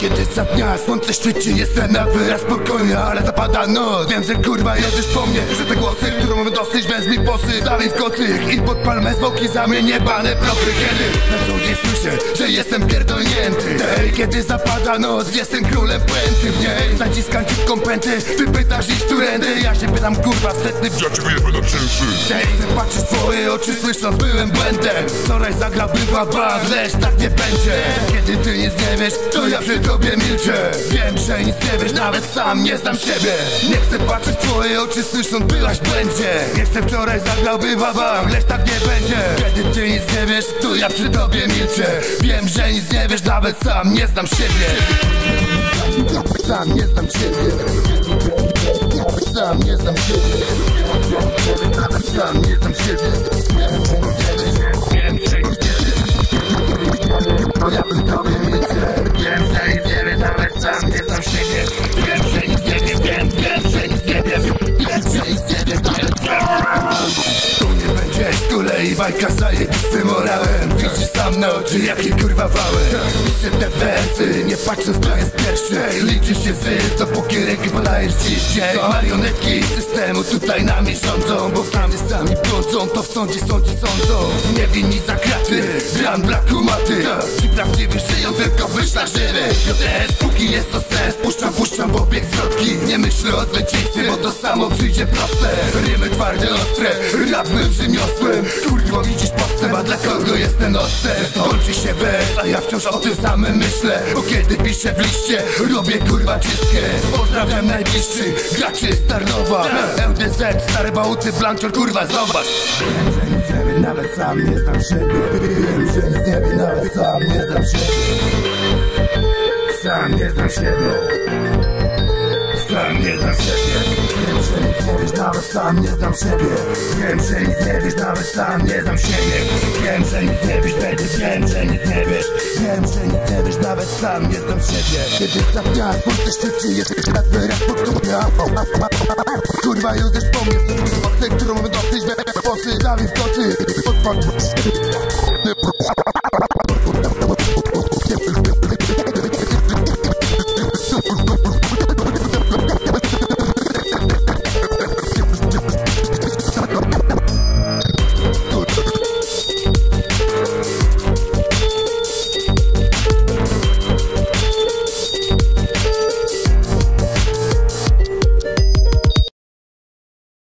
Kiedy za dnia słońce świeci, jestem na wyraz spokojny, ale zapada noc. Wiem, że kurwa jedziesz po mnie, słyszę te głosy, które mamy dosyć, więc mi posy zawij w kocy i pod palmę zwłoki za mnie niebane propy. Kiedy na co dzień słyszę, że jestem pierdolnięty, tej, kiedy zapada noc, jestem królem pęty. W niej zaciskam ci w kompęty, ty pytasz iść którędy, ja się pytam kurwa setny, ja ciebie nie będę czynszy. Tej, ty patrzysz swoje oczy, słysząc byłem błędem, wczoraj zagra była bank, lecz tak nie będzie. Kiedy ty nic nie wiesz, to ja przy tobie milczę. Wiem, że nic nie wiesz, nawet sam nie znam siebie. Nie chcę patrzeć w twoje oczy, słysząc byłaś w błędzie. Nie chcę wczoraj zagrałby wawam, lecz tak nie będzie. Kiedy ty nic nie wiesz, to ja przy tobie milczę. Wiem, że nic nie wiesz, nawet sam nie znam siebie. Sam nie znam siebie. Sam nie znam siebie. Sam nie znam siebie. Wiem, że nic ja przy tobie milczę. Wiem, że nic nie wiem, nawet sam nie znam siebie. Wiem, że nic nie wiem, wiem, że nic nie wiem. Wiem, że nic nie wiem, nawet sam. Z kolei bajka zajebistym morałem. Widzisz sam na oczy, jakie kurwa wały. Piszę te wersy, nie patrząc kto jest pierwszy. Liczysz się zysk, dopóki ręki podajesz dziś dzień. Marionetki systemu tutaj nami rządzą, bo sami sami plączą, to w sądzie sądzą. Niewinni za kraty, gran braku maty. Ci prawdziwi żyją, tylko wyszła żywy. Biorę, póki jest to sens, puszczam w obieg środki. Nie myślę o zwycięstwie, bo to samo przyjdzie proste. Rymy twarde, ostre, radny brzmią. Kurwa widzisz postęp, a dla kogo jest ten odstęp? Kończy się wers, a ja wciąż o tym samym myślę. Bo kiedy piszę w liście, robię kurwa czystkę. Pozdrawiam najbliższych graczy z Tarnowa, LDZ, stare Bałuty, Blanchor, kurwa zobacz. Wiem, że nic nie wiem, nawet sam nie znam siebie. Wiem, że nic nie wiem, nawet sam nie znam siebie. Sam nie znam siebie. Sam nie znam siebie. Nawet sam nie znam siebie. Wiem, że nic nie wiesz, nawet sam nie znam siebie. Wiem, że nic nie wiesz, wiem, że nic nie wiesz. Wiem, że nic nie wiesz, nawet sam nie znam siebie. Kiedy za dnia słońce świeci, jesteś na wyraz spokojna. Kurwa jedziesz po mnie, którą mamy dosyć, we posy, zawij w kocy.